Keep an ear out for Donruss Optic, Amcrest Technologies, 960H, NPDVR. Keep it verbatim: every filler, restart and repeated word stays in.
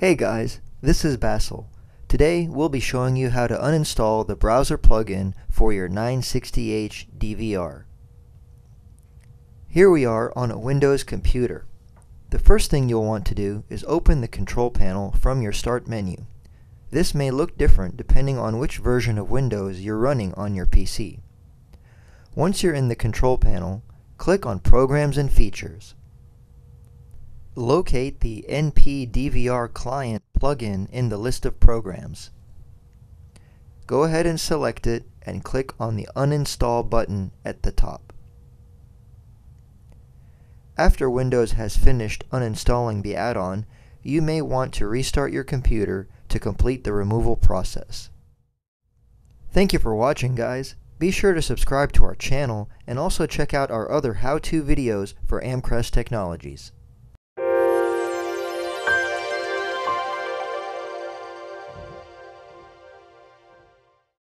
Hey guys, this is Basil. Today we'll be showing you how to uninstall the browser plugin for your nine sixty H D V R. Here we are on a Windows computer. The first thing you'll want to do is open the control panel from your start menu. This may look different depending on which version of Windows you're running on your P C. Once you're in the control panel, click on Programs and Features. Locate the N P D V R client plugin in the list of programs. Go ahead and select it and click on the Uninstall button at the top. After Windows has finished uninstalling the add-on, you may want to restart your computer to complete the removal process. Thank you for watching, guys. Be sure to subscribe to our channel and also check out our other how-to videos for Amcrest Technologies.